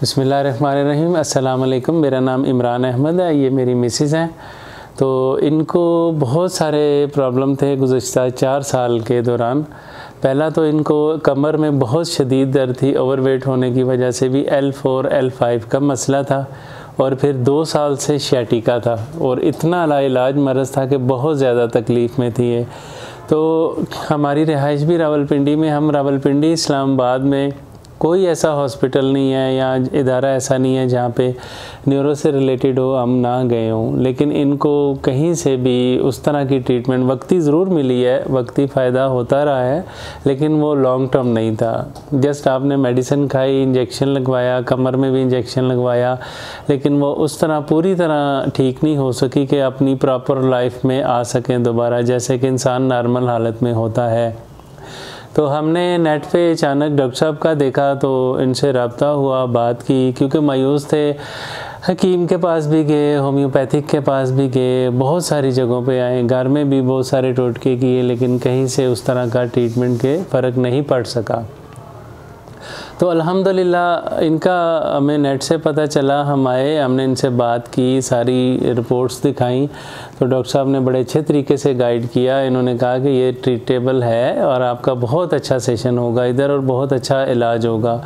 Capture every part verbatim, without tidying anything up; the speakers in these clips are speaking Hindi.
बिस्मिल्लाहिर्रहमानिर्रहीम। अस्सलाम वालेकुम। मेरा नाम इमरान अहमद है, ये मेरी मिसेस हैं। तो इनको बहुत सारे प्रॉब्लम थे गुज़श्ता चार साल के दौरान। पहला तो इनको कमर में बहुत शदीद दर्द थी, ओवरवेट होने की वजह से भी एल फोर एल फाइव का मसला था, और फिर दो साल से शैटिका था, और इतना लाइलाज मरज़ था कि बहुत ज़्यादा तकलीफ़ में थी ये। तो हमारी रिहाइश भी रावलपिंडी में, हम रावलपिंडी इस्लामाबाद में कोई ऐसा हॉस्पिटल नहीं है या इदारा ऐसा नहीं है जहाँ पे न्यूरो से रिलेटेड हो हम ना गए हों, लेकिन इनको कहीं से भी उस तरह की ट्रीटमेंट वक्ती ज़रूर मिली है, वक्ती फ़ायदा होता रहा है, लेकिन वो लॉन्ग टर्म नहीं था। जस्ट आपने मेडिसिन खाई, इंजेक्शन लगवाया, कमर में भी इंजेक्शन लगवाया, लेकिन वो उस तरह पूरी तरह ठीक नहीं हो सकी कि अपनी प्रॉपर लाइफ में आ सकें दोबारा, जैसे कि इंसान नॉर्मल हालत में होता है। तो हमने नेट पे अचानक डॉक्टर साहब का देखा, तो इनसे रब्ता हुआ, बात की, क्योंकि मायूस थे। हकीम के पास भी गए, होम्योपैथिक के पास भी गए, बहुत सारी जगहों पे आए, घर में भी बहुत सारे टोटके किए, लेकिन कहीं से उस तरह का ट्रीटमेंट के फ़र्क नहीं पड़ सका। तो अल्हम्दुलिल्लाह इनका हमें नेट से पता चला, हम आए, हमने इनसे बात की, सारी रिपोर्ट्स दिखाई, तो डॉक्टर साहब ने बड़े अच्छे तरीके से गाइड किया। इन्होंने कहा कि ये ट्रीटेबल है और आपका बहुत अच्छा सेशन होगा इधर और बहुत अच्छा इलाज होगा।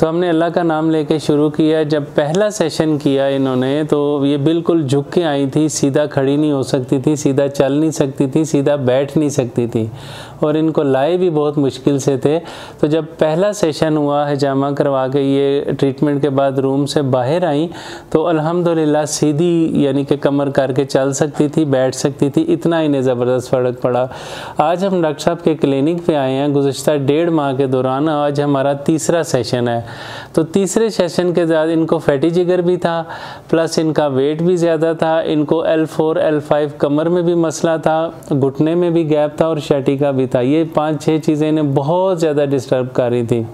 तो हमने अल्लाह का नाम लेके शुरू किया। जब पहला सेशन किया इन्होंने, तो ये बिल्कुल झुक के आई थी, सीधा खड़ी नहीं हो सकती थी, सीधा चल नहीं सकती थी, सीधा बैठ नहीं सकती थी, और इनको लाए भी बहुत मुश्किल से थे। तो जब पहला सेशन हुआ, हिजामा करवा के ये ट्रीटमेंट के बाद रूम से बाहर आई, तो अल्हम्दुलिल्लाह सीधी, यानी कि कमर करके चल सकती थी, बैठ सकती थी, इतना इन्हें ज़बरदस्त फ़र्क पड़ा। आज हम डॉक्टर साहब के क्लिनिक पर आए हैं, गुज़श्ता डेढ़ माह के दौरान आज हमारा तीसरा सेशन है। तो तीसरे सेशन के बाद इनको फैटी जिगर भी था, प्लस इनका वेट भी ज़्यादा था, इनको एल फोर एल फाइव कमर में भी मसला था, घुटने में भी गैप था, और शैटिका भी था। ये पांच छह चीज़ें इन्हें बहुत ज़्यादा डिस्टर्ब कर रही थी।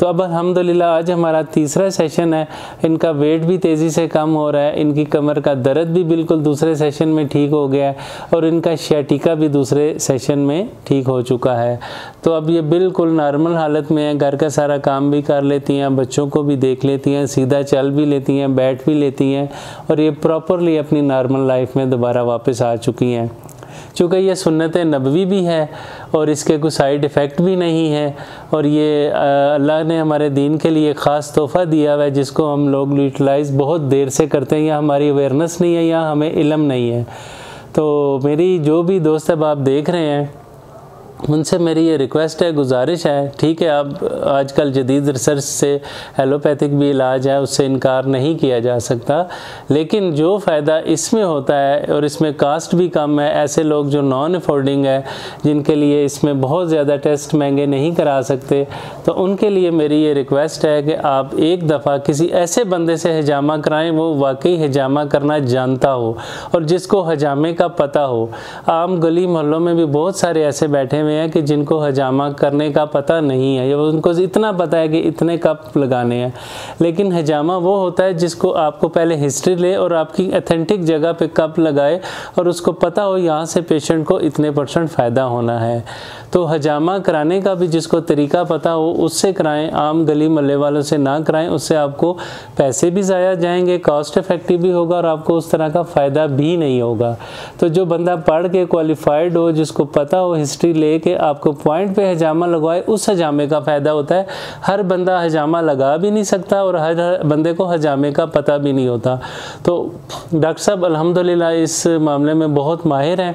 तो अब अल्हम्दुलिल्लाह आज हमारा तीसरा सेशन है, इनका वेट भी तेज़ी से कम हो रहा है, इनकी कमर का दर्द भी बिल्कुल दूसरे सेशन में ठीक हो गया है, और इनका शैटिका भी दूसरे सेशन में ठीक हो चुका है। तो अब ये बिल्कुल नॉर्मल हालत में है, घर का सारा काम भी कर लेती हैं, बच्चों को भी देख लेती हैं, सीधा चल भी लेती हैं, बैठ भी लेती हैं, और ये प्रॉपरली अपनी नॉर्मल लाइफ में दोबारा वापस आ चुकी हैं। चूँकि ये सुन्नत नबवी भी है और इसके कोई साइड इफ़ेक्ट भी नहीं है, और ये अल्लाह ने हमारे दीन के लिए ख़ास तोहफ़ा दिया हुआ है, जिसको हम लोग यूटिलाइज़ बहुत देर से करते हैं, या हमारी अवेयरनेस नहीं है या हमें इल्म नहीं है। तो मेरी जो भी दोस्त अब आप देख रहे हैं, उनसे मेरी ये रिक्वेस्ट है, गुजारिश है, ठीक है आप आजकल जदीद रिसर्च से एलोपैथिक भी इलाज है, उससे इनकार नहीं किया जा सकता, लेकिन जो फ़ायदा इसमें होता है, और इसमें कास्ट भी कम है, ऐसे लोग जो नॉन अफोर्डिंग है, जिनके लिए इसमें बहुत ज़्यादा टेस्ट महंगे नहीं करा सकते, तो उनके लिए मेरी ये रिक्वेस्ट है कि आप एक दफ़ा किसी ऐसे बंदे से हिजामा कराएँ वो वाकई हिजामा करना जानता हो और जिसको हजामे का पता हो। आम गली मोहल्लों में भी बहुत सारे ऐसे बैठे में है कि जिनको हजामा करने का पता नहीं है, या उनको इतना पता है कि इतने कप लगाने हैं, लेकिन हजामा वो होता है जिसको आपको पहले हिस्ट्री ले और आपकी ऑथेंटिक जगह पे कप लगाए और उसको पता हो यहाँ से पेशेंट को इतने परसेंट फ़ायदा होना है। तो हजामा कराने का भी जिसको तरीका पता हो उससे कराएं, आम गली मोहल्ले वालों से ना कराएं, उससे आपको पैसे भी ज़ाया जाएंगे, कॉस्ट इफेक्टिव भी होगा और आपको उस तरह का फ़ायदा भी नहीं होगा। तो जो बंदा पढ़ के क्वालिफाइड हो, जिसको पता हो, हिस्ट्री ले कि आपको पॉइंट पे हजामा लगवाए, उस हजामे का फ़ायदा होता है। हर बंदा हजामा लगा भी नहीं सकता और हर बंदे को हजामे का पता भी नहीं होता। तो डॉक्टर साहब अल्हम्दुलिल्लाह इस मामले में बहुत माहिर हैं।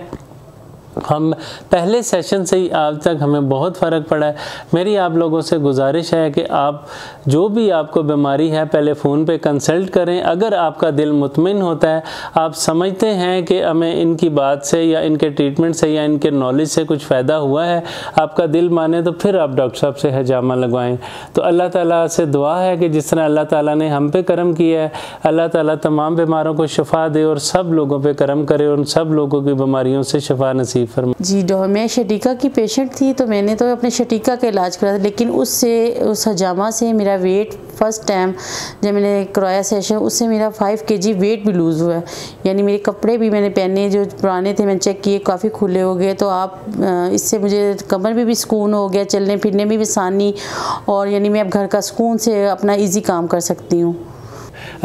हम पहले सेशन से ही आज तक हमें बहुत फ़र्क पड़ा है। मेरी आप लोगों से गुजारिश है कि आप जो भी आपको बीमारी है पहले फ़ोन पे कंसल्ट करें। अगर आपका दिल मुतमिन होता है, आप समझते हैं कि हमें इनकी बात से या इनके ट्रीटमेंट से या इनके नॉलेज से कुछ फ़ायदा हुआ है, आपका दिल माने, तो फिर आप डॉक्टर साहब से हजामा लगवाएँ। तो अल्लाह ताला से दुआ है कि जिस तरह अल्लाह ताला ने हम पे करम किया है, अल्लाह ताला तमाम बीमारों को शफा दे और सब लोगों पर करम करे और सब लोगों की बीमारियों से शफा नसीब फरमाइए। जी डॉ मैं शटीका की पेशेंट थी तो मैंने तो अपने शटीका का इलाज कराया था, लेकिन उससे उस हजामा से मेरा वेट फर्स्ट टाइम जब मैंने कराया सेशन उससे मेरा फाइव के जी वेट भी लूज़ हुआ है। यानी मेरे कपड़े भी मैंने पहने जो पुराने थे मैंने चेक किए काफ़ी खुले हो गए। तो आप इससे मुझे कमर में भी सुकून हो गया, चलने फिरने में भी आसानी, और यानी मैं अब घर का सुकून से अपना इजी काम कर सकती हूँ।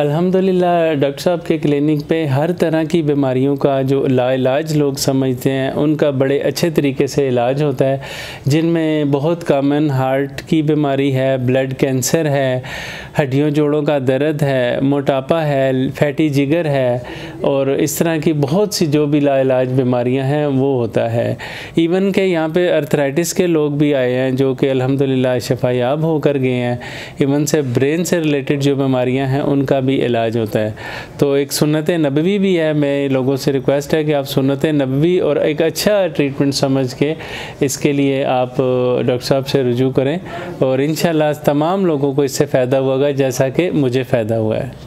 अल्हम्दुलिल्लाह डॉक्टर साहब के क्लिनिक पे हर तरह की बीमारियों का जो लाइलाज लोग समझते हैं उनका बड़े अच्छे तरीके से इलाज होता है, जिनमें बहुत कॉमन हार्ट की बीमारी है, ब्लड कैंसर है, हड्डियों जोड़ों का दर्द है, मोटापा है, फैटी जिगर है, और इस तरह की बहुत सी जो भी लाइलाज बीमारियां हैं वो होता है। इवन के यहाँ पे अर्थराइटिस के लोग भी आए हैं जो कि अल्हम्दुलिल्लाह शफायाब होकर गए हैं। इवन से ब्रेन से रिलेटेड जो बीमारियाँ हैं उनका भी इलाज होता है। तो एक सुन्नत नबवी भी है, मैं लोगों से रिक्वेस्ट है कि आप सुन्नत नबवी और एक अच्छा ट्रीटमेंट समझ के इसके लिए आप डॉक्टर साहब से रुजू करें, और इंशाल्लाह तमाम लोगों को इससे फ़ायदा होगा जैसा कि मुझे फ़ायदा हुआ है।